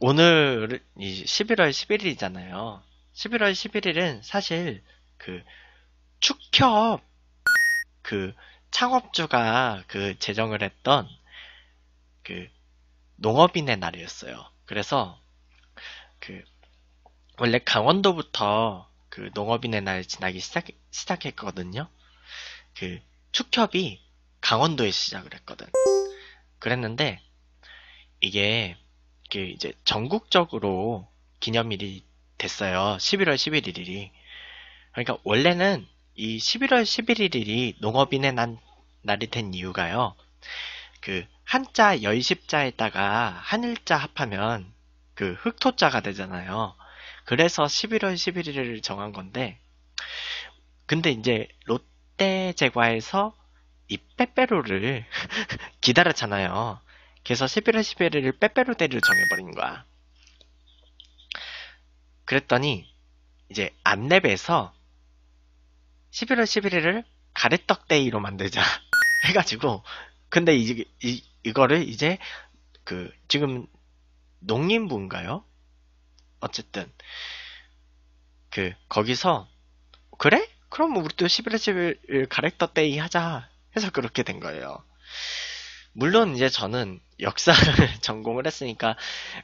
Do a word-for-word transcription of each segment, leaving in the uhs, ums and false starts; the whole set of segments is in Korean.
오늘 이 십일월 십일일이잖아요. 십일월 십일일은 사실 그 축협 그 창업주가 그 제정을 했던 그 농업인의 날이었어요. 그래서 그 원래 강원도부터 그 농업인의 날 지나기 시작, 시작했거든요. 그 축협이 강원도에 시작을 했거든. 그랬는데 이게 그 이제 전국적으로 기념일이 됐어요. 십일월 십일일이. 그러니까 원래는 이 십일월 십일일이 농업인의 난, 날이 된 이유가요. 그 한자 열십자에다가 한일자 합하면 그 흑토자가 되잖아요. 그래서 십일월 십일일을 정한 건데, 근데 이제 롯데 제과에서 이 빼빼로를 기다렸잖아요. 그래서 십일월 십일일을 빼빼로 데이를 정해버린 거야. 그랬더니 이제 안랩에서 십일월 십일일을 가래떡 데이로 만들자 해가지고, 근데 이, 이, 이거를 이제 그 지금 농림부인가요? 어쨌든 그 거기서 그래? 그럼 우리도 십일월 십일일 가래떡 데이 하자 해서 그렇게 된 거예요. 물론 이제 저는 역사를 전공을 했으니까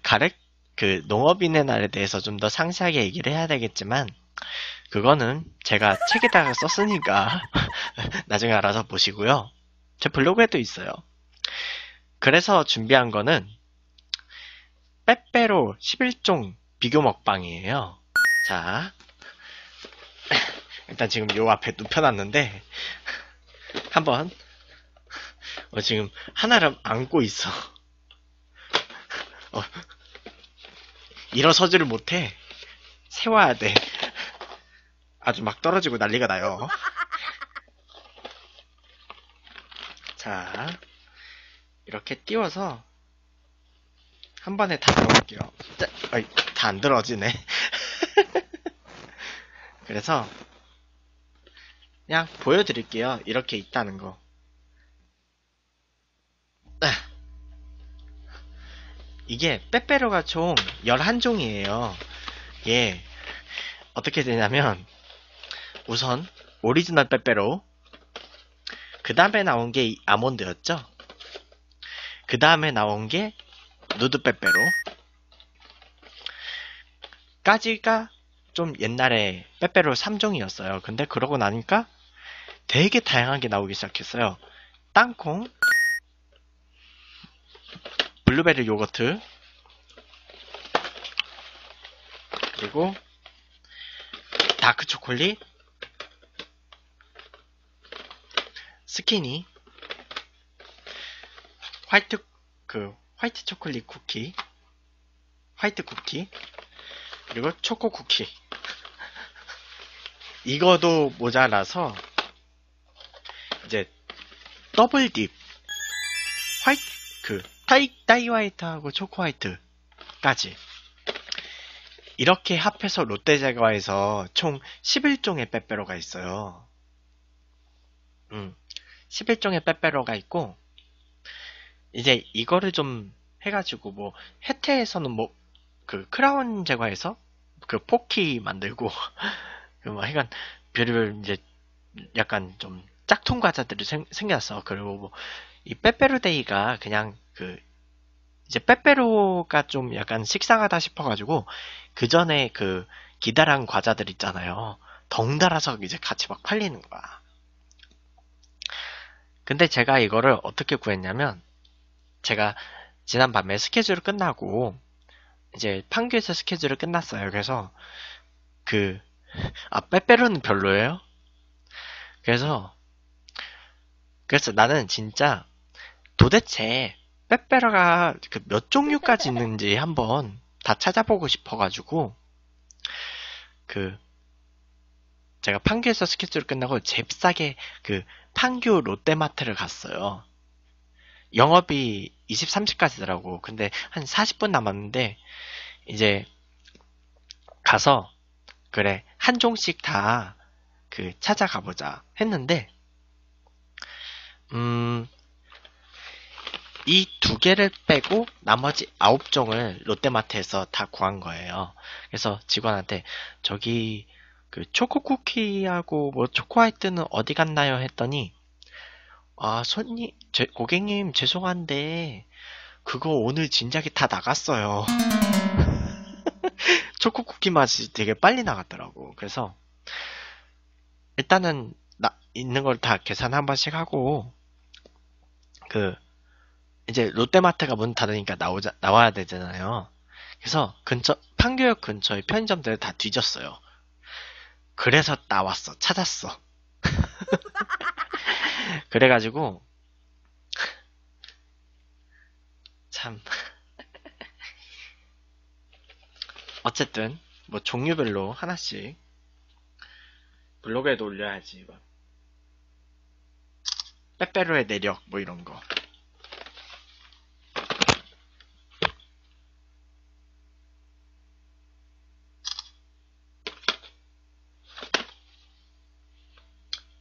가래떡 그 농업인의 날에 대해서 좀 더 상세하게 얘기를 해야 되겠지만, 그거는 제가 책에다가 썼으니까 나중에 알아서 보시고요. 제 블로그에도 있어요. 그래서 준비한 거는 빼빼로 십일종 비교 먹방이에요. 자, 일단 지금 요 앞에 눕혀놨는데 한번 어, 지금 하나를 안고 있어. 어. 일어서지를 못해. 세워야 돼. 아주 막 떨어지고 난리가 나요. 자, 이렇게 띄워서 한 번에 다 넣을게요. 다 안 들어지네. 그래서 그냥 보여드릴게요. 이렇게 있다는 거. 이게 빼빼로가 총 열한종이에요. 예, 어떻게 되냐면 우선 오리지널 빼빼로, 그 다음에 나온게 아몬드였죠. 그 다음에 나온게 누드 빼빼로 까지가 좀 옛날에 빼빼로 삼종이었어요. 근데 그러고 나니까 되게 다양한게 나오기 시작했어요. 땅콩, 블루베리 요거트, 그리고 다크 초콜릿, 스키니, 화이트 그 화이트 초콜릿 쿠키, 화이트 쿠키, 그리고 초코 쿠키. 이거도 모자라서 이제 더블 딥 화이트 그 타이, 타이 화이트하고 초코 화이트까지 이렇게 합해서 롯데제과에서 총 십일종의 빼빼로가 있어요. 음, 십일종의 빼빼로가 있고, 이제 이거를 좀 해가지고 뭐 해태에서는 뭐 그 크라운 제과에서 그 포키 만들고 뭐 약간 별별 이제 약간 좀 짝퉁 과자들이 생, 생겼어. 그리고 뭐 이 빼빼로 데이가 그냥 그 이제 빼빼로가 좀 약간 식상하다 싶어가지고 그 전에 그 기다란 과자들 있잖아요. 덩달아서 이제 같이 막 팔리는 거야. 근데 제가 이거를 어떻게 구했냐면, 제가 지난 밤에 스케줄을 끝나고 이제 판교에서 스케줄을 끝났어요. 그래서 그 아 빼빼로는 별로예요. 그래서 그래서 나는 진짜 도대체 빼빼로가 그 몇 종류까지 있는지 한번 다 찾아보고 싶어가지고, 그 제가 판교에서 스케줄을 끝나고 잽싸게 그 판교 롯데마트를 갔어요. 영업이 이십삼시까지더라고. 근데 한 사십분 남았는데 이제 가서 그래 한 종씩 다 그 찾아가보자 했는데, 음 이 두 개를 빼고 나머지 아홉 종을 롯데마트에서 다 구한 거예요. 그래서 직원한테 저기 그 초코쿠키하고 뭐 초코화이트는 어디 갔나요? 했더니 아 손님, 제, 고객님 죄송한데 그거 오늘 진작에 다 나갔어요. 초코쿠키 맛이 되게 빨리 나갔더라고. 그래서 일단은 나, 있는 걸 다 계산 한 번씩 하고 그 이제 롯데마트가 문 닫으니까 나오자, 나와야 되잖아요. 그래서 근처, 판교역 근처의 편의점들을 다 뒤졌어요. 그래서 나왔어. 찾았어. 그래가지고, 참. 어쨌든, 뭐 종류별로 하나씩 블로그에도 올려야지. 막. 빼빼로의 내력, 뭐 이런 거.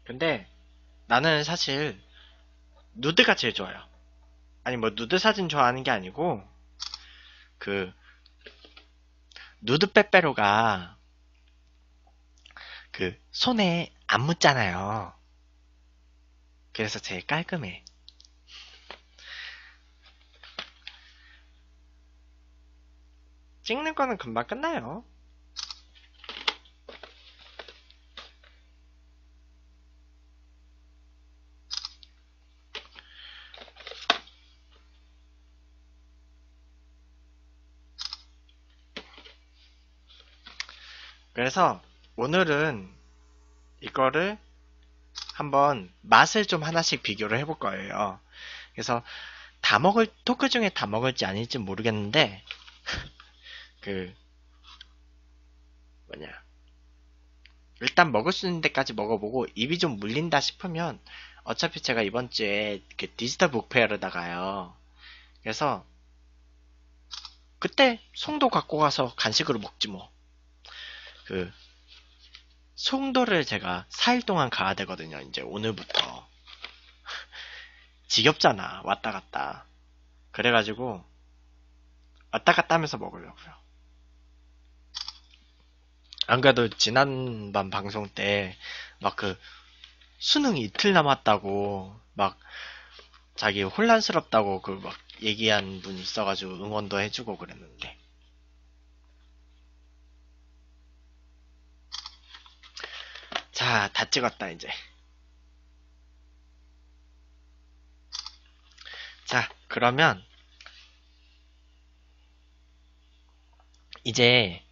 근데 나는 사실 누드가 제일 좋아요. 아니 뭐 누드 사진 좋아하는 게 아니고 그 누드 빼빼로가 그 손에 안 묻잖아요. 그래서 제일 깔끔해. 찍는 거는 금방 끝나요. 그래서 오늘은 이거를 한번 맛을 좀 하나씩 비교를 해볼 거예요. 그래서 다 먹을 토크 중에 다 먹을지 아닐지 모르겠는데 그 뭐냐 일단 먹을 수 있는 데까지 먹어보고 입이 좀 물린다 싶으면 어차피 제가 이번 주에 그 디지털 북페어를 나가요. 그래서 그때 송도 갖고 가서 간식으로 먹지 뭐. 그 송도를 제가 사 일 동안 가야 되거든요. 이제 오늘부터. 지겹잖아. 왔다 갔다. 그래가지고 왔다 갔다 하면서 먹으려고요. 안 그래도 지난밤 방송 때 막 그 수능 이틀 남았다고 막 자기 혼란스럽다고 그 막 얘기한 분이 있어가지고 응원도 해주고 그랬는데 자, 다 찍었다 이제. 자, 그러면 이제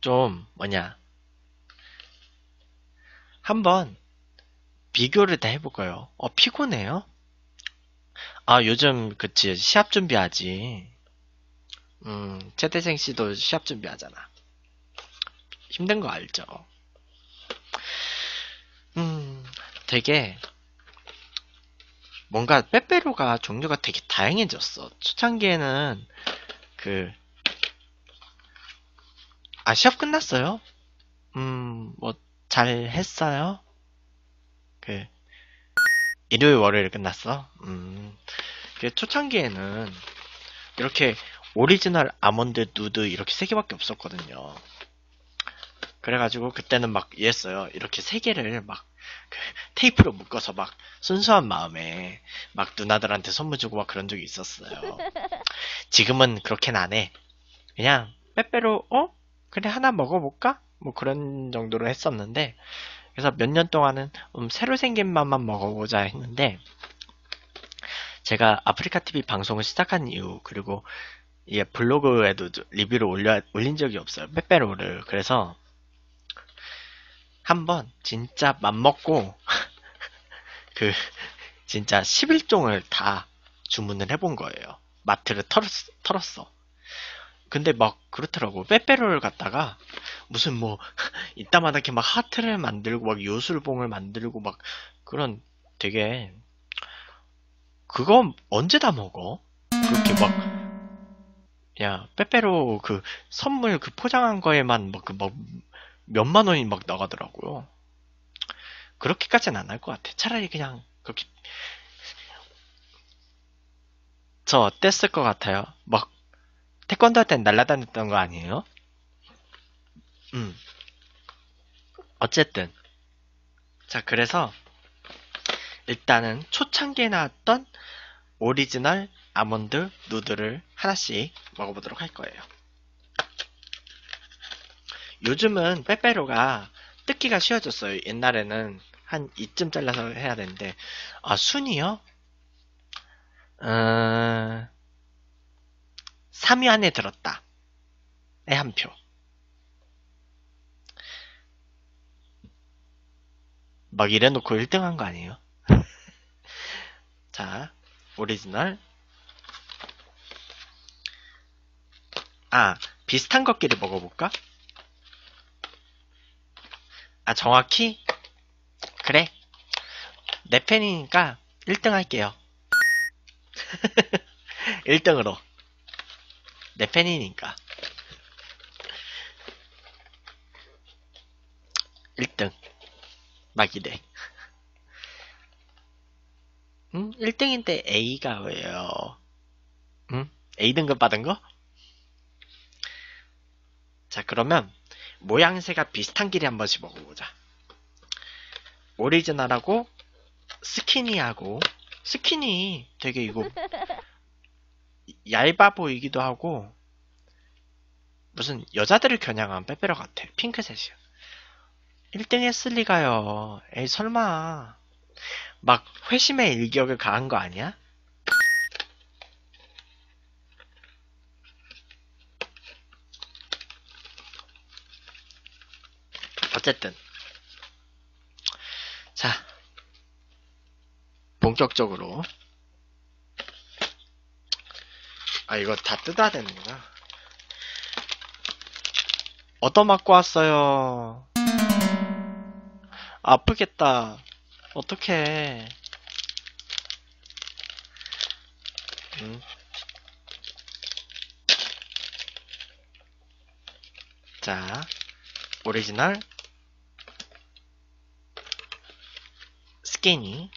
좀 뭐냐 한번 비교를 다 해볼 거예요. 어, 피곤해요? 아, 요즘 그치 시합 준비하지. 음, 최태생 씨도 시합 준비하잖아. 힘든 거 알죠? 음, 되게 뭔가 빼빼로가 종류가 되게 다양해졌어. 초창기에는 그 아, 시합 끝났어요? 음, 뭐 잘 했어요? 그 일요일 월요일 끝났어? 음, 그 초창기에는 이렇게 오리지널 아몬드 누드 이렇게 세 개밖에 없었거든요. 그래가지고 그때는 막 이랬어요. 이렇게 세 개를 막 테이프로 묶어서 막 순수한 마음에 막 누나들한테 선물 주고 막 그런 적이 있었어요. 지금은 그렇게는 안 해. 그냥 빼빼로 어? 그래 하나 먹어볼까? 뭐 그런 정도로 했었는데 그래서 몇 년 동안은 음, 새로 생긴 맛만 먹어보자 했는데 제가 아프리카티비 방송을 시작한 이후 그리고 예, 블로그에도 리뷰를 올려, 올린 적이 없어요. 빼빼로를. 그래서 한번 진짜 맘먹고 그 진짜 십일 종을 다 주문을 해본 거예요. 마트를 털었, 털었어. 근데 막 그렇더라고. 빼빼로를 갖다가 무슨 뭐 이따만하게 막 하트를 만들고 막 요술봉을 만들고 막 그런 되게 그거 언제 다 먹어? 그렇게 막 야 빼빼로 그 선물 그 포장한 거에만 막 그 막 몇만 원이 막 나가더라고요. 그렇게까지는 안 할 것 같아. 차라리 그냥 그렇게 저 어땠을 것 같아요? 막 태권도 할 땐 날라다녔던 거 아니에요? 음. 어쨌든 자, 그래서 일단은 초창기에 나왔던 오리지널 아몬드 누드를 하나씩 먹어보도록 할 거예요. 요즘은 빼빼로가 뜯기가 쉬워졌어요. 옛날에는 한 이쯤 잘라서 해야 되는데, 아, 순이요? 음, 삼 위 안에 들었다. 에 한 표. 막 이래놓고 일 등 한 거 아니에요? 자, 오리지널. 아, 비슷한 것끼리 먹어볼까? 아, 정확히? 그래. 내 팬이니까 일 등 할게요. 일 등으로. 내 팬이니까. 일 등. 막 이래. 음? 일 등인데 A가 왜요? 음? A등급 받은 거? 자, 그러면 모양새가 비슷한 길이 한 번씩 먹어보자. 오리지널하고 스키니하고. 스키니 되게 이거 얇아 보이기도 하고 무슨 여자들을 겨냥한 빼빼로 같아. 핑크색이야. 일 등 했을 리가요. 에이 설마. 막 회심의 일격을 가한 거 아니야? 어쨌든 자, 본격적으로. 아, 이거 다 뜯어야 되는구나. 얻어맞고 왔어요. 아프겠다. 어떡해. 음. 자, 오리지널 스키니.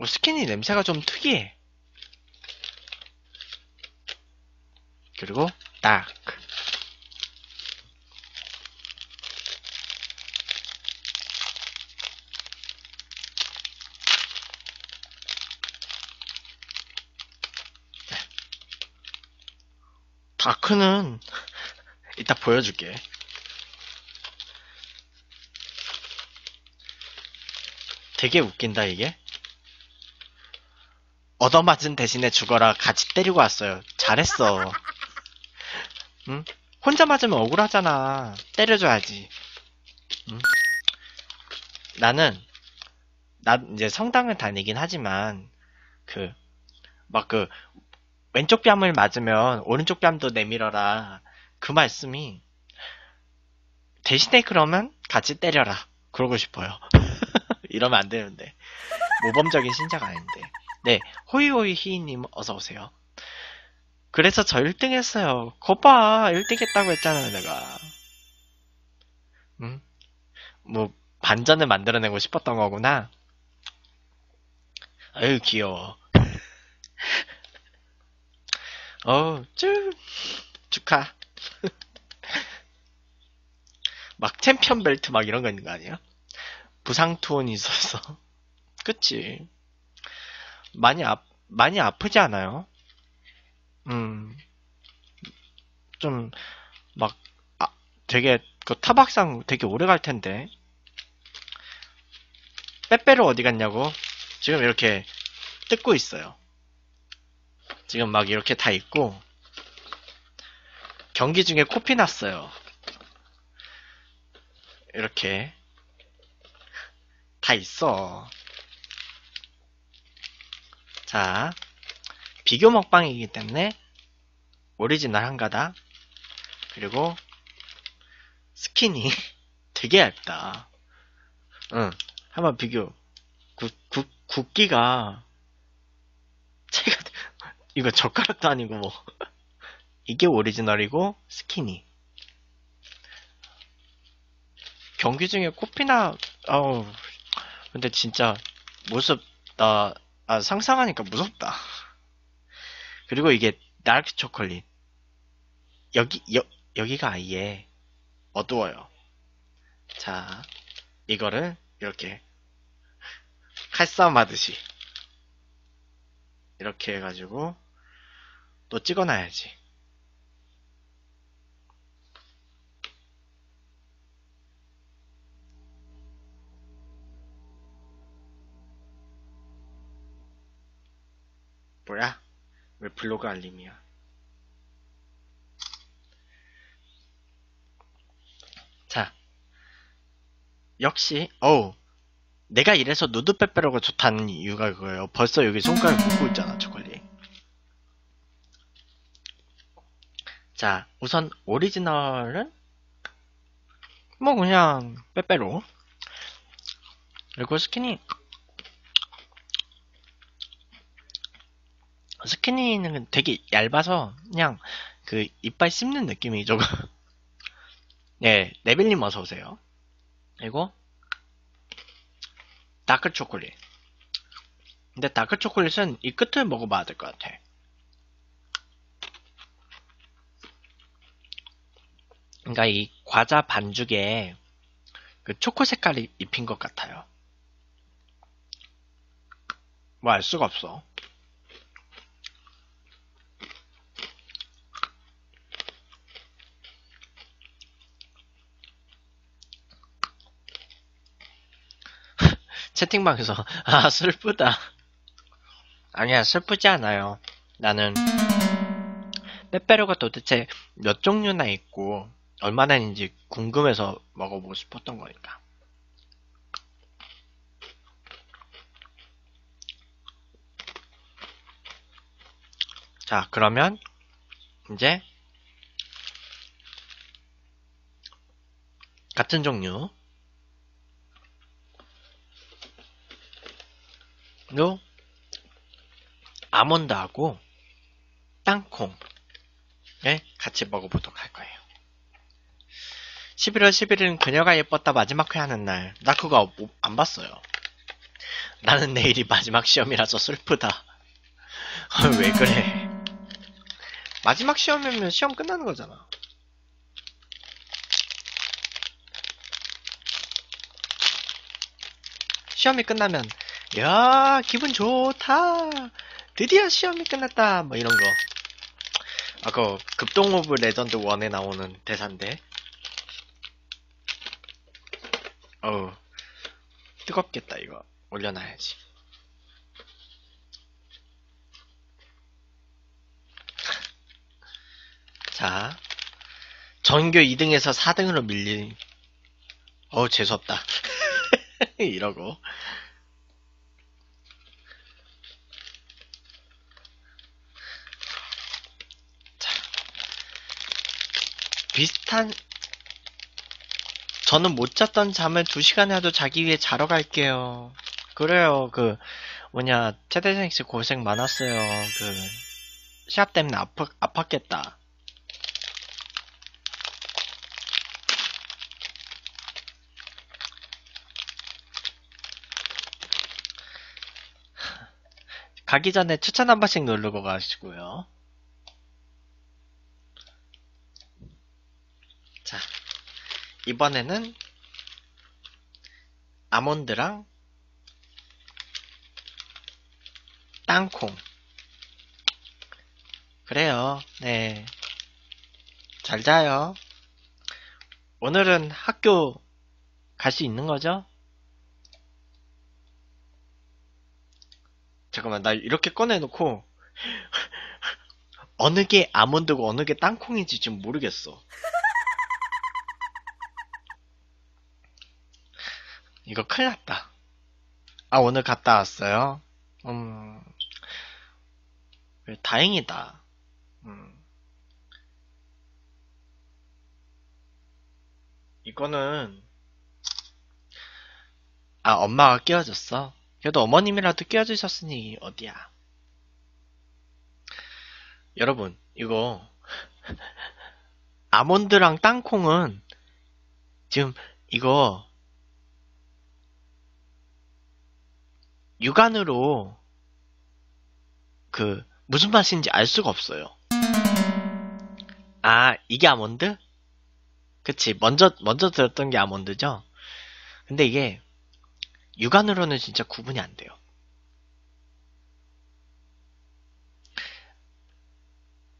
오, 스키니 냄새가 좀 특이해. 그리고 딱. 다크는 이따 보여줄게. 되게 웃긴다 이게. 얻어맞은 대신에 죽어라 같이 때리고 왔어요. 잘했어. 응? 혼자 맞으면 억울하잖아. 때려줘야지. 응? 나는 난 이제 성당을 다니긴 하지만 그 막 그 왼쪽 뺨을 맞으면 오른쪽 뺨도 내밀어라, 그 말씀이 대신에 그러면 같이 때려라 그러고 싶어요. 이러면 안 되는데. 모범적인 신자가 아닌데. 네, 호이호이 히이님 어서오세요. 그래서 저 일 등 했어요. 거봐, 일 등 했다고 했잖아요 내가. 음? 뭐 반전을 만들어내고 싶었던 거구나. 아유 귀여워. 어우 쭉 축하. 막 챔피언 벨트 막 이런 거 있는 거 아니야? 부상 투혼이 있어서. 그치. 많이 아, 많이 아프지 않아요? 음, 좀 막 아, 되게 그 타박상 되게 오래 갈 텐데. 빼빼로 어디 갔냐고? 지금 이렇게 뜯고 있어요. 지금 막 이렇게 다 있고. 경기 중에 코피 났어요. 이렇게 다 있어. 자, 비교 먹방이기 때문에 오리지널 한 가닥, 그리고 스키니. 되게 얇다. 응, 한번 비교. 굵, 굵, 굵기가 제가 이거 젓가락도 아니고 뭐. 이게 오리지널이고 스키니. 경기 중에 코피나 아우 근데 진짜 무섭다. 아 상상하니까 무섭다. 그리고 이게 다크 초콜릿. 여기 여, 여기가 아예 어두워요. 자 이거를 이렇게 칼싸움 하듯이 이렇게 해가지고 또 찍어놔야지. 뭐야? 왜 블로그 알림이야? 자 역시 어우 내가 이래서 누드 빼빼로가 좋다는 이유가 그거예요. 벌써 여기 손가락 묻고 있잖아 초콜릿. 자 우선 오리지널은 뭐 그냥 빼빼로. 그리고 스키니 스키니는 되게 얇아서 그냥 그 이빨 씹는 느낌이 조금. 네, 네빌님 어서오세요. 그리고 다크 초콜릿. 근데 다크 초콜릿은 이 끝을 먹어봐야 될 것 같아. 그러니까 이 과자 반죽에 그 초코 색깔이 입힌 것 같아요. 뭐 알 수가 없어. 채팅방에서 아 슬프다. 아니야 슬프지 않아요. 나는 빼빼로가 도대체 몇 종류나 있고 얼마나 있는지 궁금해서 먹어보고 싶었던 거니까. 자 그러면 이제 같은 종류 요 아몬드하고 땅콩 예 같이 먹어보도록 할 거예요. 십일월 십일일은 그녀가 예뻤다 마지막 회 하는 날. 나 그거 안 봤어요. 나는 내일이 마지막 시험이라서 슬프다. 왜 그래? 마지막 시험이면 시험 끝나는 거잖아. 시험이 끝나면 야 기분 좋다 드디어 시험이 끝났다 뭐 이런거. 아까 급동 오브 레전드 일에 나오는 대사인데 어우 뜨겁겠다. 이거 올려놔야지. 자 전교 이 등에서 사 등으로 밀린 어우 재수없다 이러고. 비슷한 저는 못 잤던 잠을 두 시간이라도 자기 위해 자러 갈게요. 그래요 그 뭐냐 최대생 씨 고생 많았어요. 그 시합 때문에 아프, 아팠겠다. 가기 전에 추천 한 번씩 누르고 가시고요. 자 이번에는 아몬드랑 땅콩. 그래요 네 잘 자요. 오늘은 학교 갈 수 있는 거죠? 잠깐만 나 이렇게 꺼내놓고 어느 게 아몬드고 어느 게 땅콩인지 지금 모르겠어. 이거 큰일 났다. 아 오늘 갔다 왔어요? 음... 다행이다. 음... 이거는... 아 엄마가 끼워줬어? 그래도 어머님이라도 끼워주셨으니 어디야. 여러분, 이거 아몬드랑 땅콩은 지금 이거 육안으로 그 무슨 맛인지 알 수가 없어요. 아, 이게 아몬드? 그치, 먼저 먼저 들었던 게 아몬드죠? 근데 이게 육안으로는 진짜 구분이 안 돼요.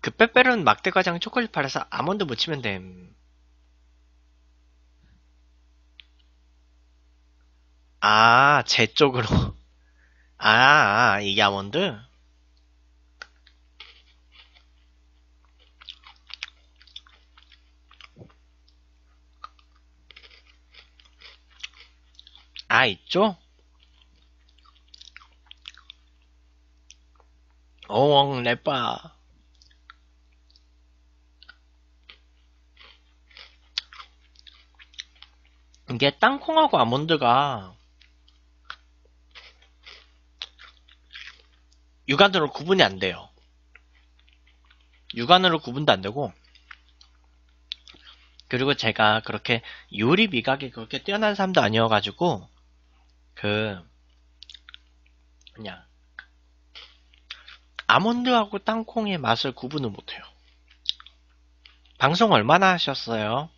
그 빼빼로는 막대과장 초콜릿 팔아서 아몬드 묻히면 됨. 아, 제 쪽으로. 아, 이게 아몬드? 아, 있죠? 어엉, 랩바. 이게 땅콩하고 아몬드가 육안으로 구분이 안 돼요. 육안으로 구분도 안 되고, 그리고 제가 그렇게 요리 미각이 그렇게 뛰어난 사람도 아니어가지고, 그, 그냥, 아몬드하고 땅콩의 맛을 구분을 못해요. 방송 얼마나 하셨어요?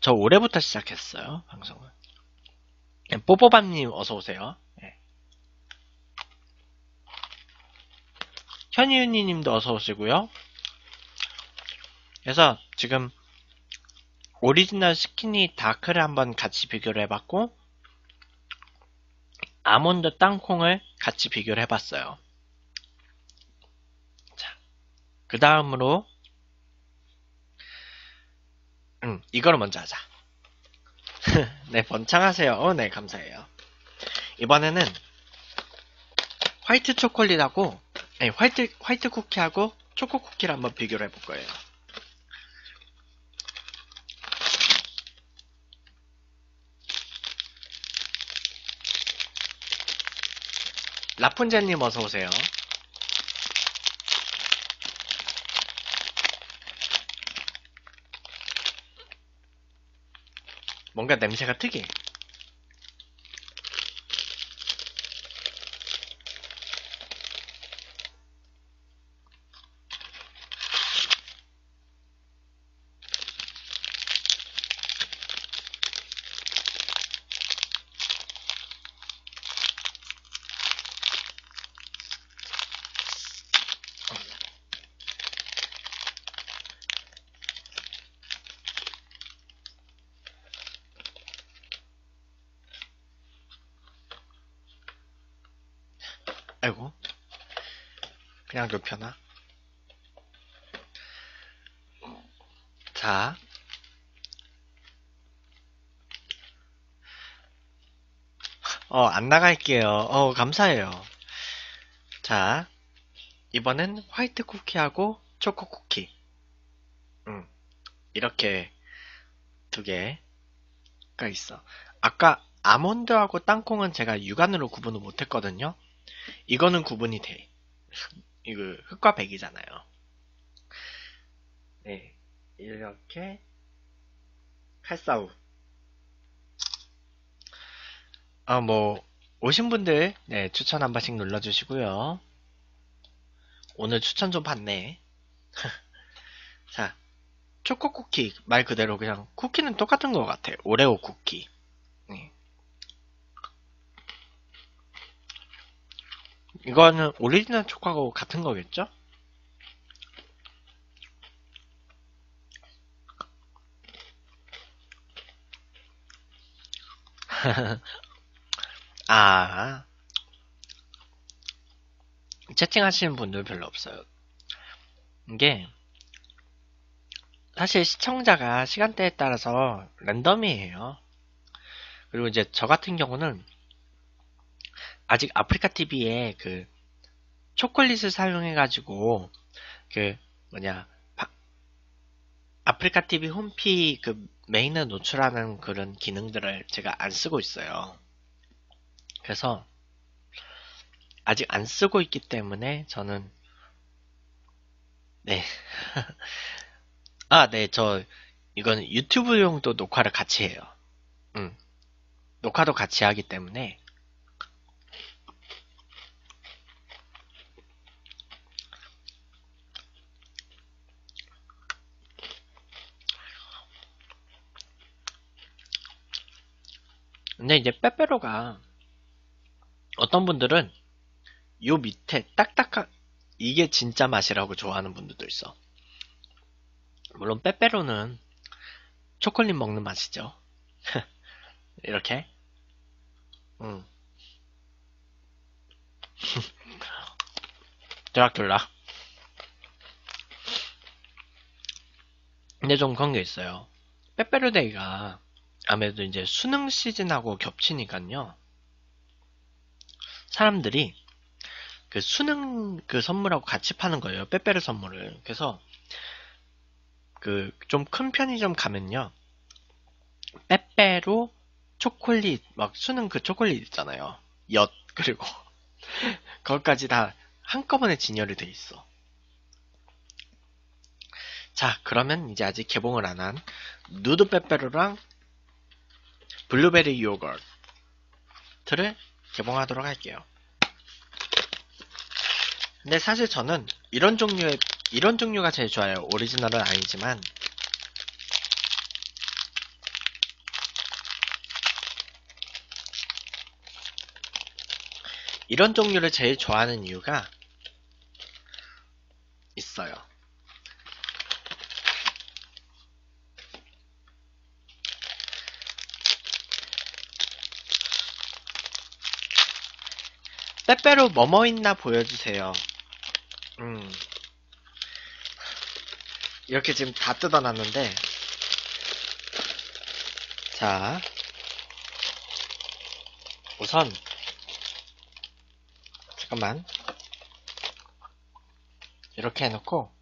저 올해부터 시작했어요, 방송은. 뽀뽀밤님 어서오세요. 네. 현이윤이님도 어서오시고요. 그래서 지금 오리지널 스키니 다크를 한번 같이 비교를 해봤고, 아몬드 땅콩을 같이 비교를 해봤어요. 자, 그 다음으로 음, 이걸 먼저 하자. 네, 번창하세요. 어, 네, 감사해요. 이번에는 화이트 초콜릿하고, 아니, 화이트, 화이트 쿠키하고 초코 쿠키를 한번 비교를 해볼 거예요. 라푼젤님 어서오세요. 뭔가 냄새가 특이해. 아이고, 그냥 눕혀놔. 자, 어, 안 나갈게요. 어, 감사해요. 자, 이번엔 화이트 쿠키하고 초코 쿠키. 음, 이렇게 두 개가 있어. 아까 아몬드하고 땅콩은 제가 육안으로 구분을 못했거든요. 이거는 구분이 돼. 이거 흑과 백이잖아요. 네, 이렇게 칼싸움. 아, 뭐 오신 분들 네 추천 한 번씩 눌러주시고요. 오늘 추천 좀 받네. 자, 초코 쿠키 말 그대로 그냥 쿠키는 똑같은 것 같아. 오레오 쿠키. 네. 이거는 오리지널 초코하고 같은 거겠죠? 아, 채팅하시는 분들 별로 없어요. 이게 사실 시청자가 시간대에 따라서 랜덤이에요. 그리고 이제 저 같은 경우는 아직 아프리카티비에 그 초콜릿을 사용해가지고 그 뭐냐 아프리카티비 홈피 그 메인을 노출하는 그런 기능들을 제가 안 쓰고 있어요. 그래서 아직 안 쓰고 있기 때문에 저는 네. 아, 네, 저, 이건 유튜브용도 녹화를 같이 해요. 음. 녹화도 같이 하기 때문에. 근데 이제 빼빼로가 어떤 분들은 요 밑에 딱딱한 이게 진짜 맛이라고 좋아하는 분들도 있어. 물론 빼빼로는 초콜릿 먹는 맛이죠. 이렇게 음. 드락둘락. 근데 좀 그런 게 있어요. 빼빼로데이가 아무래도 이제 수능 시즌하고 겹치니까요, 사람들이 그 수능 그 선물하고 같이 파는 거예요, 빼빼로 선물을. 그래서 그 좀 큰 편의점 가면요, 빼빼로 초콜릿 막 수능 그 초콜릿 있잖아요, 엿 그리고 그것까지 다 한꺼번에 진열이 돼 있어. 자, 그러면 이제 아직 개봉을 안 한 누드 빼빼로랑 블루베리 요거트를 개봉하도록 할게요. 근데 사실 저는 이런 종류의 이런 종류가 제일 좋아요. 오리지널은 아니지만 이런 종류를 제일 좋아하는 이유가 있어요. 빼빼로 뭐뭐 있나 보여주세요. 음. 이렇게 지금 다 뜯어놨는데, 자, 우선 잠깐만 이렇게 해놓고,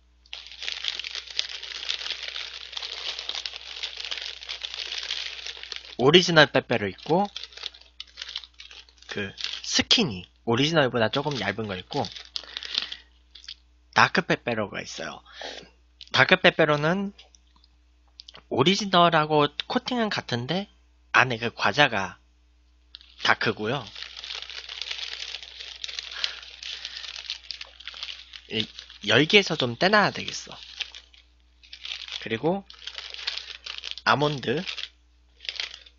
오리지널 빼빼로 있고 그 스키니 오리지널보다 조금 얇은 거 있고 다크 빼빼로가 있어요. 다크 빼빼로는 오리지널하고 코팅은 같은데 안에 그 과자가 다크고요. 열기에서 좀 떼놔야 되겠어. 그리고 아몬드,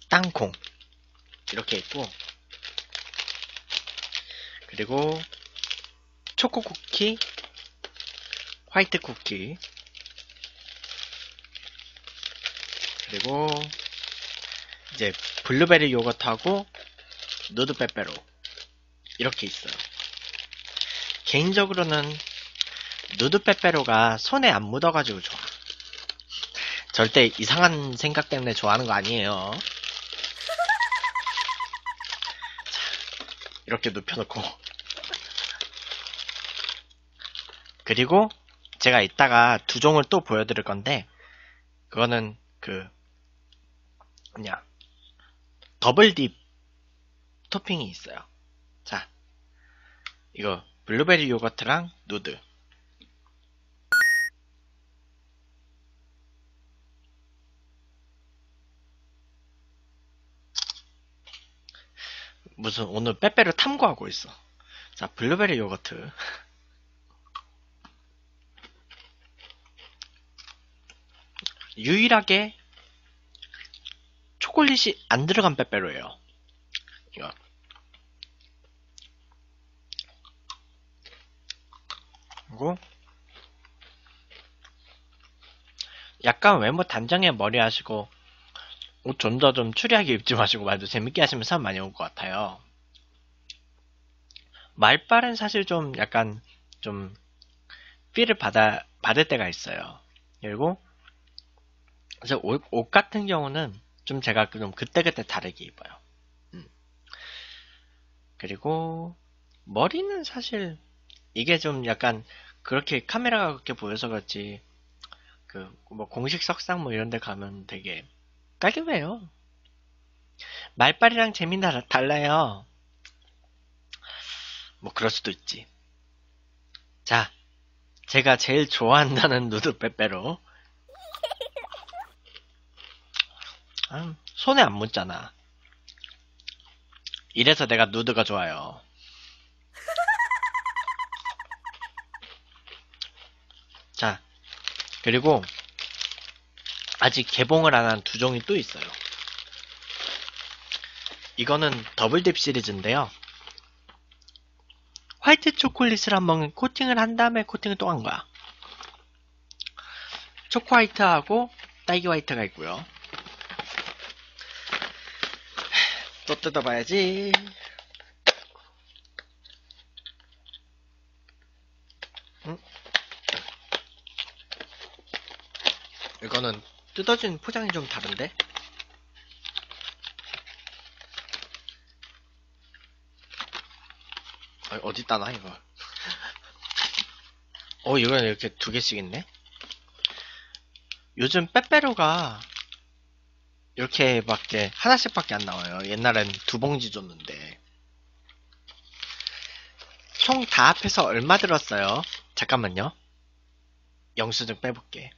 땅콩 이렇게 있고, 그리고 초코 쿠키, 화이트 쿠키, 그리고 이제 블루베리 요거트하고 누드 빼빼로 이렇게 있어요. 개인적으로는 누드 빼빼로가 손에 안 묻어가지고 좋아. 절대 이상한 생각 때문에 좋아하는 거 아니에요. 자, 이렇게 눕혀놓고, 그리고 제가 이따가 두 종을 또 보여드릴 건데, 그거는 그 뭐냐 더블 딥 토핑이 있어요. 자, 이거 블루베리 요거트랑 누드. 무슨 오늘 빼빼로 탐구하고 있어. 자, 블루베리 요거트. 유일하게 초콜릿이 안 들어간 빼빼로예요. 이거. 그리고 약간 외모 단정에 머리 하시고 옷 좀 더 좀 추리하게 입지 마시고 말도 재밌게 하시면 사람 많이 올 것 같아요. 말빨은 사실 좀 약간 좀 피를 받아 받을 때가 있어요. 그리고 그래서 옷, 옷 같은 경우는 좀 제가 좀 그때그때 다르게 입어요. 음. 그리고 머리는 사실 이게 좀 약간 그렇게 카메라가 그렇게 보여서 그렇지, 그 뭐 공식 석상 뭐 이런 데 가면 되게 깔끔해요. 말빨이랑 재미 달라요. 뭐 그럴 수도 있지. 자, 제가 제일 좋아한다는 누드 빼빼로. 아, 손에 안 묻잖아. 이래서 내가 누드가 좋아요. 자, 그리고 아직 개봉을 안 한 두 종이 또 있어요. 이거는 더블딥 시리즈인데요. 화이트 초콜릿을 한번 코팅을 한 다음에 코팅을 또 한 거야. 초코 화이트하고 딸기 화이트가 있고요. 또 뜯어봐야지. 응? 이거는 뜯어진 포장이 좀 다른데? 어디 따나 이거? 어, 이건 이렇게 두 개씩 있네. 요즘 빼빼로가 이렇게밖에 하나씩밖에 안 나와요. 옛날엔 두 봉지 줬는데. 총 다 합해서 얼마 들었어요? 잠깐만요. 영수증 빼볼게.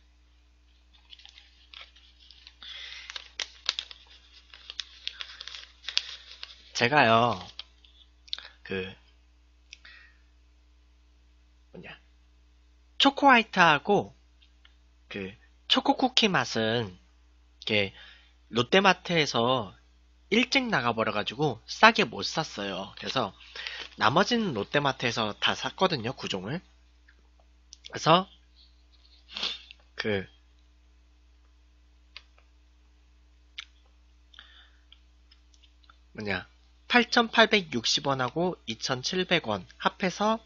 제가요, 그 뭐냐, 초코 화이트하고 그 초코 쿠키 맛은 이렇게 롯데마트에서 일찍 나가버려가지고 싸게 못 샀어요. 그래서 나머지는 롯데마트에서 다 샀거든요, 구종을. 그래서 그 뭐냐, 팔천팔백육십 원하고 이천칠백 원 합해서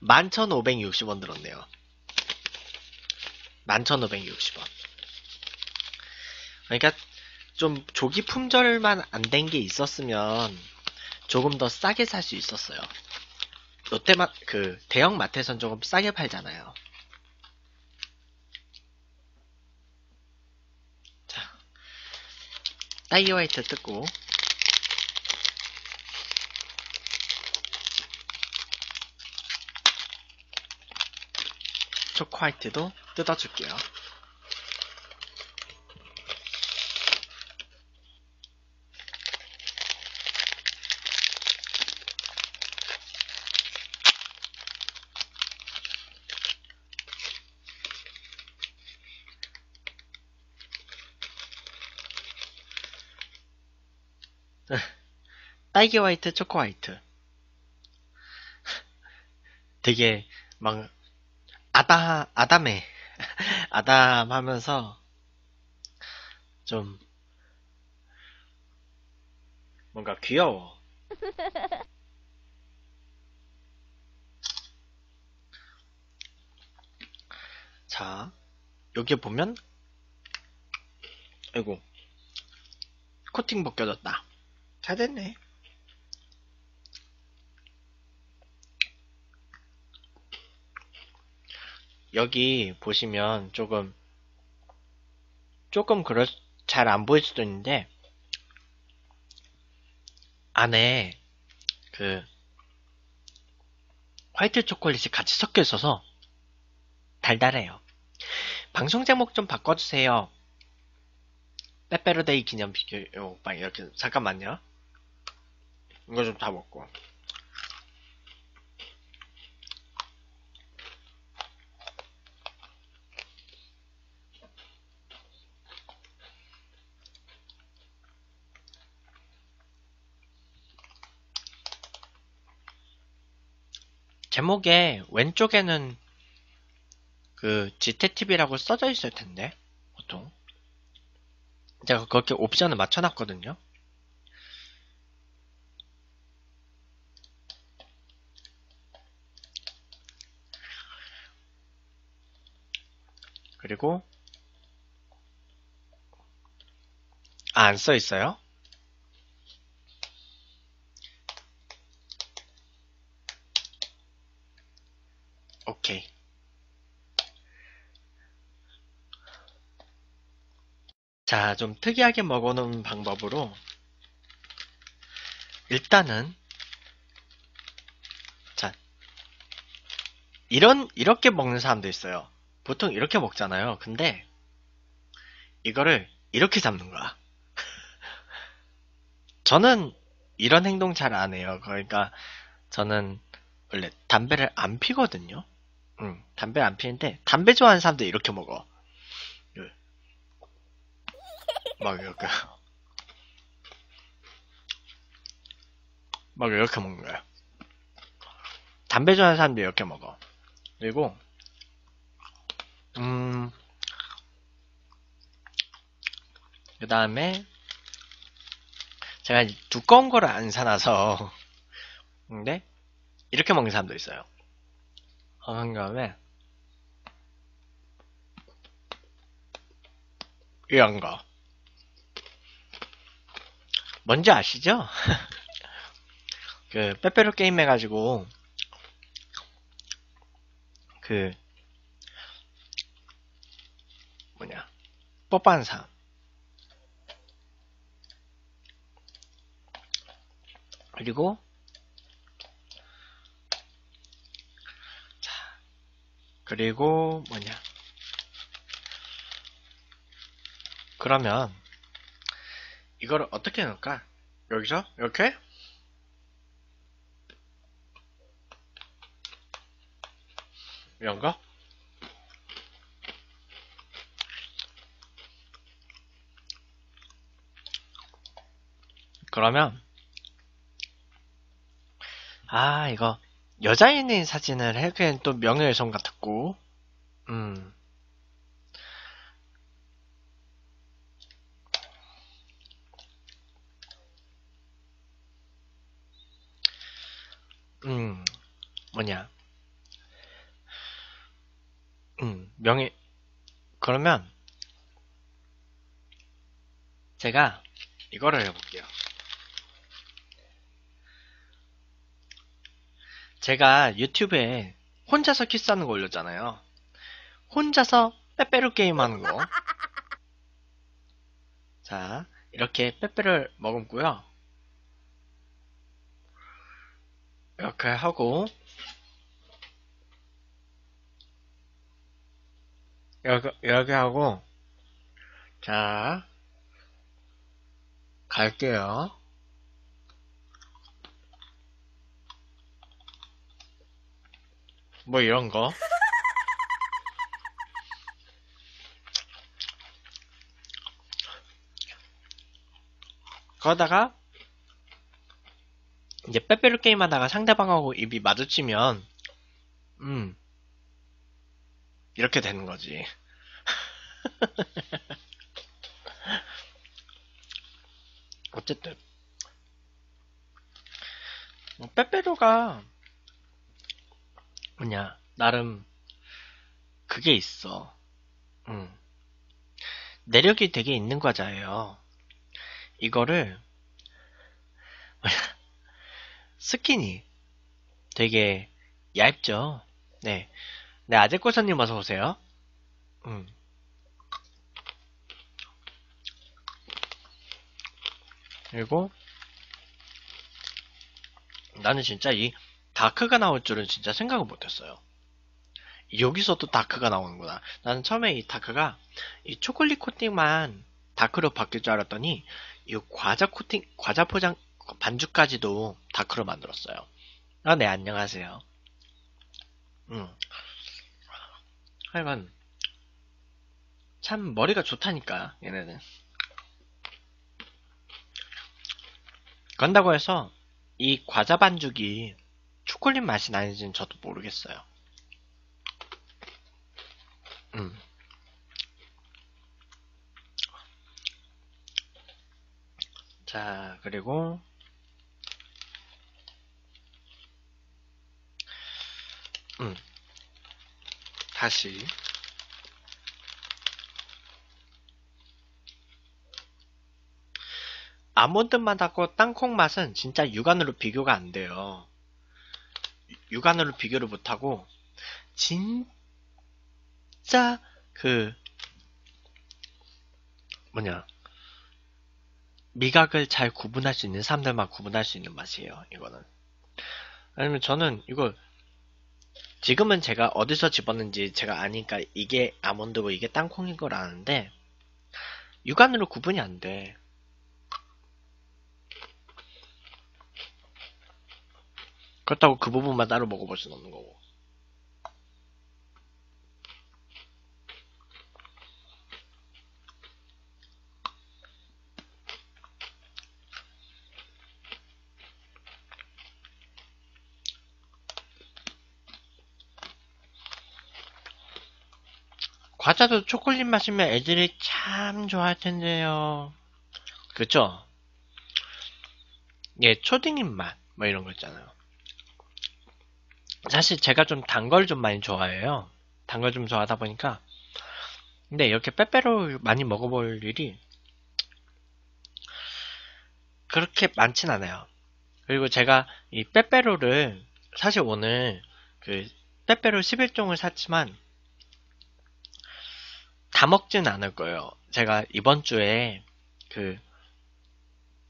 만 천오백육십 원 들었네요. 만 천오백육십 원. 그러니까 좀 조기 품절만 안 된 게 있었으면 조금 더 싸게 살 수 있었어요. 롯데마 그 대형 마트에선 조금 싸게 팔잖아요. 자, 딸기 화이트 뜯고. 초코 화이트도 뜯어줄게요. 딸기 화이트, 초코 화이트. 되게 막 아다, 아담해. 아담하면서 좀 뭔가 귀여워. 자, 여기 보면, 아이고, 코팅 벗겨졌다. 잘 됐네. 여기 보시면 조금 조금 그럴, 잘 안 보일 수도 있는데, 안에 그 화이트 초콜릿이 같이 섞여 있어서 달달해요. 방송 제목 좀 바꿔주세요. 빼빼로데이 기념 비교 빵. 이렇게. 잠깐만요. 이거 좀 다 먹고. 제목에 왼쪽에는 그 지태티비라고 써져 있을 텐데, 보통 제가 그렇게 옵션을 맞춰놨거든요. 그리고 아, 안 써 있어요? 오케이. 자, 좀 특이하게 먹어놓은 방법으로 일단은, 자, 이런 이렇게 먹는 사람도 있어요. 보통 이렇게 먹잖아요. 근데 이거를 이렇게 잡는 거야. 저는 이런 행동 잘 안 해요. 그러니까 저는 원래 담배를 안 피거든요. 응, 담배를 안 피는데 담배 좋아하는 사람도 이렇게 먹어. 막 이렇게 막 이렇게 먹는 거야. 담배 좋아하는 사람도 이렇게 먹어. 그리고 음 그 다음에 제가 두꺼운 거를 안 사놔서 근데 이렇게 먹는 사람도 있어요. 한 다음에 이런 거 뭔지 아시죠? 그 빼빼로 게임 해가지고 그 뭐냐 뽀빠한 사람 그리고 자 그리고 뭐냐 그러면 이거를 어떻게 넣을까? 여기서 이렇게 이런 거? 그러면 아 이거 여자인의 사진을 해기엔 또 명예훼손 같았고 음 음, 뭐냐 음, 명예 그러면 제가 이거를 해볼게요. 제가 유튜브에 혼자서 키스하는 거 올렸잖아요. 혼자서 빼빼로 게임하는 거. 자, 이렇게 빼빼를 머금고요. 이렇게 하고 여기, 여기 하고 자 갈게요. 뭐 이런거 그러다가 이제 빼빼로 게임 하다가 상대방하고 입이 마주치면 음 이렇게 되는 거지. 어쨌든 뭐 빼빼로가 뭐냐 나름 그게 있어. 음. 내력이 되게 있는 과자예요. 이거를 뭐냐 스킨이 되게 얇죠. 네. 네, 아재꼬사님 어서오세요. 음. 그리고 나는 진짜 이 다크가 나올 줄은 진짜 생각을 못했어요. 여기서 또 다크가 나오는구나. 나는 처음에 이 다크가 이 초콜릿 코팅만 다크로 바뀔 줄 알았더니 이 과자 코팅, 과자 포장 반죽까지도 다크로 만들었어요. 아, 네, 안녕하세요. 음. 하여간 참 머리가 좋다니까 얘네는. 그런다고 해서 이 과자 반죽이 초콜릿 맛이 나는지는 저도 모르겠어요. 음. 자, 그리고 음. 다시 아몬드 맛하고 땅콩 맛은 진짜 육안으로 비교가 안 돼요. 육안으로 비교를 못하고 진짜 그 뭐냐 미각을 잘 구분할 수 있는 사람들만 구분할 수 있는 맛이에요. 이거는 아니면 저는 이거 지금은 제가 어디서 집었는지 제가 아니까 이게 아몬드고 이게 땅콩인 걸 아는데 육안으로 구분이 안 돼. 그렇다고 그 부분만 따로 먹어볼 수는 없는 거고. 과자도 초콜릿 마시면 애들이 참 좋아할 텐데요. 그쵸? 예, 초딩 입맛 뭐 이런 거 있잖아요. 사실 제가 좀 단 걸 좀 많이 좋아해요. 단 걸 좀 좋아하다 보니까. 근데 이렇게 빼빼로 많이 먹어볼 일이 그렇게 많진 않아요. 그리고 제가 이 빼빼로를 사실 오늘 그 빼빼로 십일 종을 샀지만 다 먹진 않을 거예요. 제가 이번 주에 그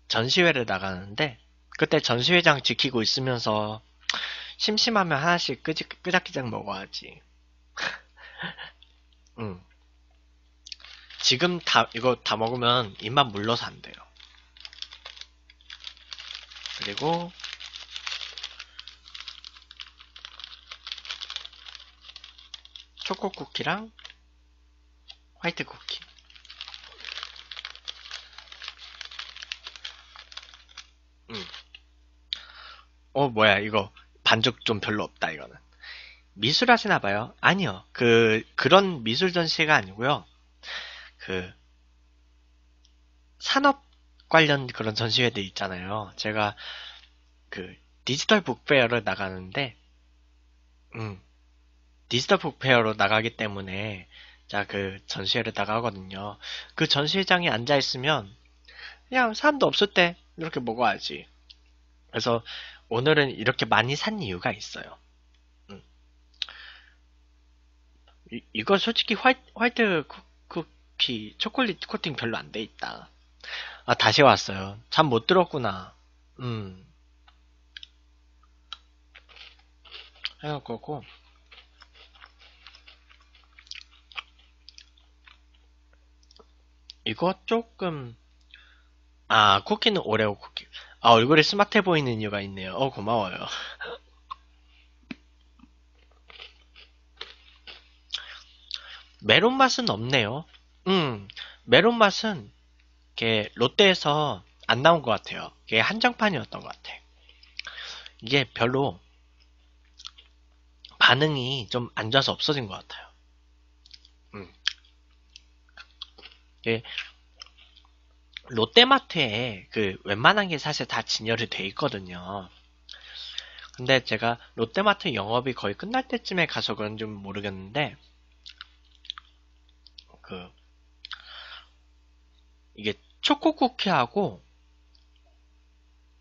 전시회를 나가는데 그때 전시회장 지키고 있으면서 심심하면 하나씩 끄지, 끄작끄작 먹어야지. 음. 지금 다, 이거 다 먹으면 입맛 물러서 안 돼요. 그리고, 초코 쿠키랑 화이트 쿠키. 음. 어, 뭐야, 이거. 반죽 좀 별로 없다. 이거는 미술 하시나봐요. 아니요, 그 그런 미술 전시가 아니고요, 그 산업 관련 그런 전시회들 있잖아요. 제가 그 디지털 북페어를 나가는데, 음 디지털 북페어로 나가기 때문에 자 그 전시회를 나가거든요. 그 전시회장에 앉아 있으면 그냥 사람도 없을 때 이렇게 먹어야지. 그래서 오늘은 이렇게 많이 산 이유가 있어요. 음. 이, 이거 솔직히 화이, 화이트 쿠, 쿠키 초콜릿 코팅 별로 안 돼 있다. 아, 다시 왔어요. 잠 못 들었구나. 음. 해놓을 거고. 이거 조금, 아, 쿠키는 오레오 쿠키. 아, 얼굴이 스마트해 보이는 이유가 있네요. 어, 고마워요. 메론 맛은 없네요. 음, 메론 맛은 이게 롯데에서 안 나온 것 같아요. 이게 한정판이었던 것 같아. 이게 별로 반응이 좀 안 좋아서 없어진 것 같아요. 음, 이게 롯데마트에 그 웬만한 게 사실 다 진열이 돼 있거든요. 근데 제가 롯데마트 영업이 거의 끝날 때쯤에 가서 그런지 모르겠는데, 그 이게 초코쿠키하고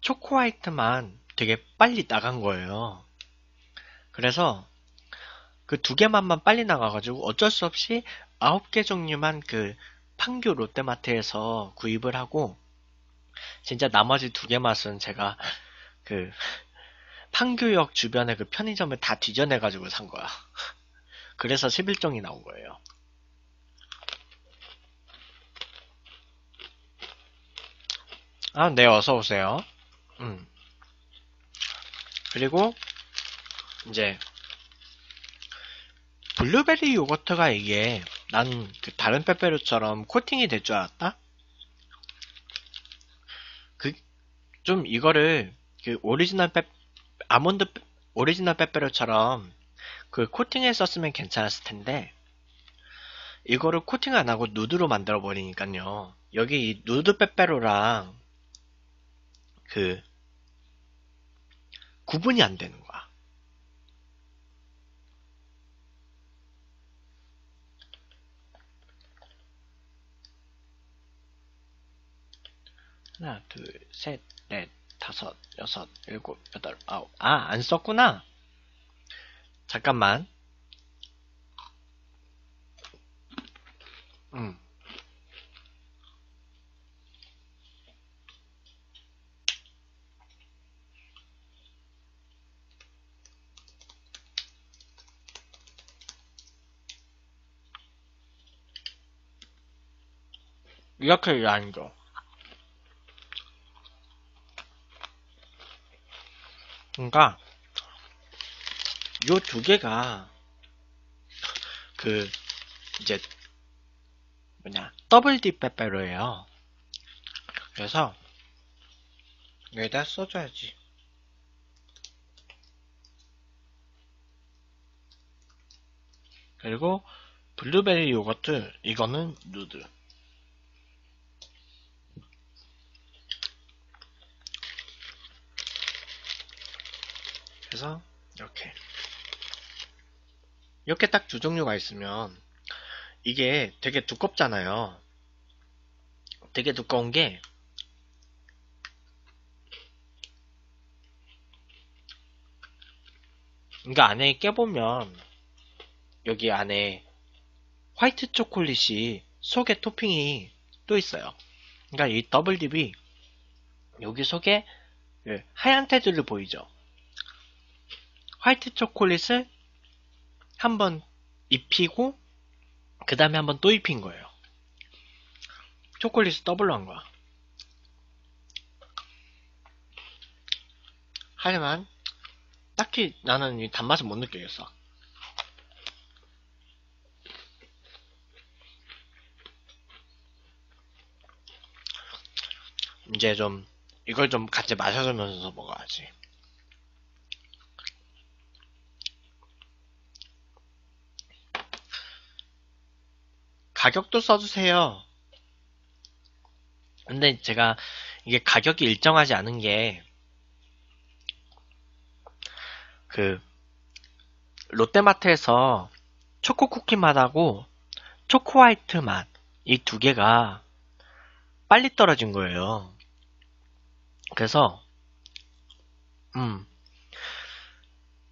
초코화이트만 되게 빨리 나간 거예요. 그래서 그 두 개만만 빨리 나가가지고 어쩔 수 없이 아홉 개 종류만 그 판교 롯데마트에서 구입을 하고, 진짜 나머지 두 개 맛은 제가 그 판교역 주변의 그 편의점을 다 뒤져내가지고 산 거야. 그래서 십일 종이 나온 거예요. 아, 네, 어서오세요. 음. 그리고 이제 블루베리 요거트가 이게 난 그 다른 빼빼로처럼 코팅이 될 줄 알았다? 그, 좀 이거를 그 오리지널 빼, 아몬드, 빼, 오리지널 빼빼로처럼 그 코팅했었으면 괜찮았을 텐데, 이거를 코팅 안 하고 누드로 만들어버리니까요. 여기 이 누드 빼빼로랑 그, 구분이 안 되는 거야. 하나, 둘, 셋, 넷, 다섯, 여섯, 일곱, 여덟, 아홉. 아, 안 썼구나. 잠깐만. 음. 이렇게 일하는 거. 그러니까 요 두 개가 그 이제 뭐냐 더블 D 빼빼로예요. 그래서 여기다 써줘야지. 그리고 블루베리 요거트, 이거는 누드. 그래서 이렇게 이렇게 딱 두 종류가 있으면 이게 되게 두껍잖아요. 되게 두꺼운 게 그러니까 안에 깨보면 여기 안에 화이트 초콜릿이 속에 토핑이 또 있어요. 그러니까 이 더블 딥이 여기 속에 하얀 테두리 보이죠? 화이트 초콜릿을 한번 입히고 그 다음에 한번 또 입힌 거예요. 초콜릿을 더블로 한 거야. 하지만 딱히 나는 이 단맛을 못 느끼겠어. 이제 좀 이걸 좀 같이 마셔주면서 먹어야지. 가격도 써주세요. 근데 제가 이게 가격이 일정하지 않은 게 그 롯데마트에서 초코쿠키 맛하고 초코화이트 맛 이 두 개가 빨리 떨어진 거예요. 그래서 음,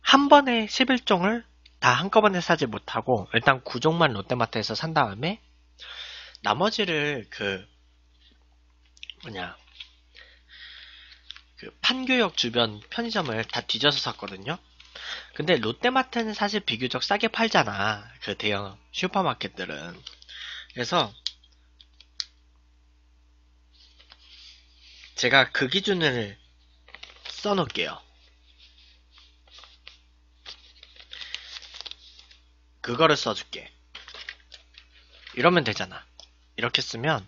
한 번에 십일 종을 다 한꺼번에 사지 못하고 일단 구 종만 롯데마트에서 산 다음에 나머지를 그 뭐냐 그 판교역 주변 편의점을 다 뒤져서 샀거든요. 근데 롯데마트는 사실 비교적 싸게 팔잖아, 그 대형 슈퍼마켓들은. 그래서 제가 그 기준을 써놓을게요. 그거를 써줄게. 이러면 되잖아. 이렇게 쓰면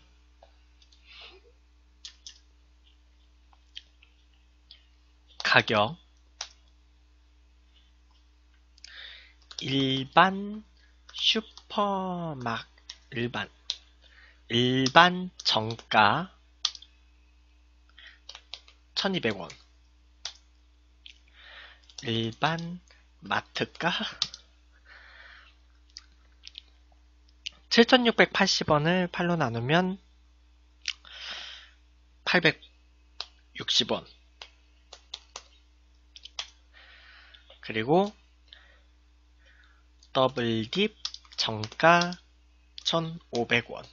가격 일반 슈퍼막 일반 일반 정가 천이백 원 일반 마트가 칠천육백팔십 원을 팔로 나누면 팔백육십 원. 그리고 더블딥 정가 천오백 원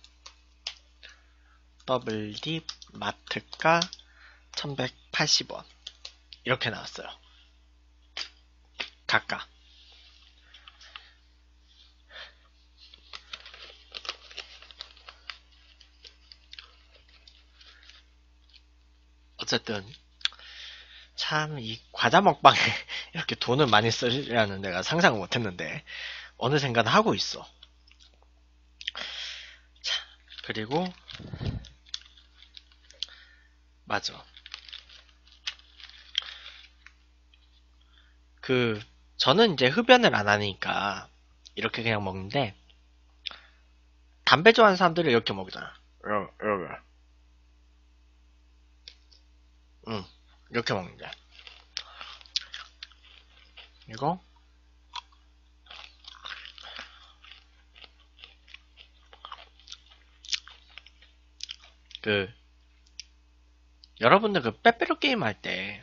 더블딥 마트가 천백팔십 원 이렇게 나왔어요. 각각 어쨌든 참 이 과자 먹방에 이렇게 돈을 많이 쓰려는 내가 상상을 못했는데 어느샌간 하고 있어. 자, 그리고 맞아. 그 저는 이제 흡연을 안 하니까 이렇게 그냥 먹는데 담배 좋아하는 사람들은 이렇게 먹잖아. 응, 이렇게 먹는 거야. 이거 그 여러분들 그 빼빼로 게임 할 때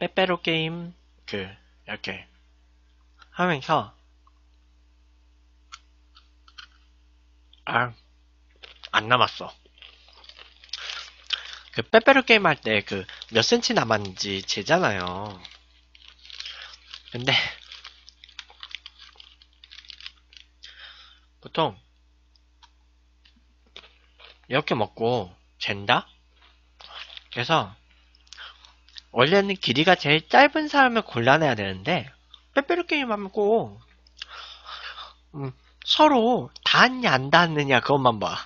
빼빼로 게임 그 이렇게 하면서 아 안 남았어. 그 빼빼로 게임 할 때 그 몇 센치 남았는지 재잖아요. 근데 보통 이렇게 먹고 잰다? 그래서 원래는 길이가 제일 짧은 사람을 골라내야 되는데 빼빼로 게임 하면 꼭 음, 서로 닿았냐 안 닿았느냐 그것만 봐.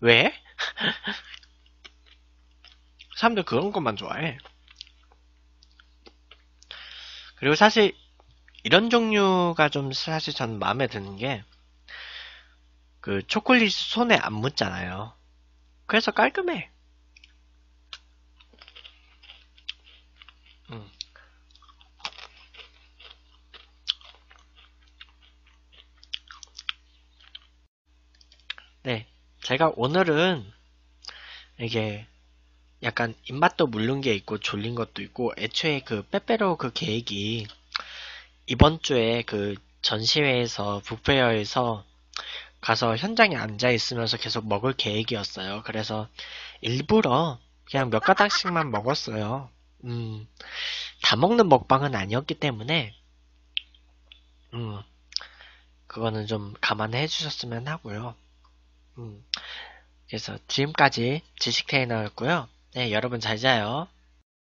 왜? 사람들 그런 것만 좋아해. 그리고 사실 이런 종류가 좀 사실 저는 마음에 드는 게 그 초콜릿이 손에 안 묻잖아요. 그래서 깔끔해. 음. 네, 제가 오늘은 이게 약간 입맛도 물른 게 있고 졸린 것도 있고 애초에 그 빼빼로 그 계획이 이번 주에 그 전시회에서 북페어에서 가서 현장에 앉아 있으면서 계속 먹을 계획이었어요. 그래서 일부러 그냥 몇 가닥씩만 먹었어요. 음, 다 먹는 먹방은 아니었기 때문에 음, 그거는 좀 감안해 주셨으면 하고요. 음, 그래서 지금까지 지식테이너였고요. 네, 여러분 잘 자요.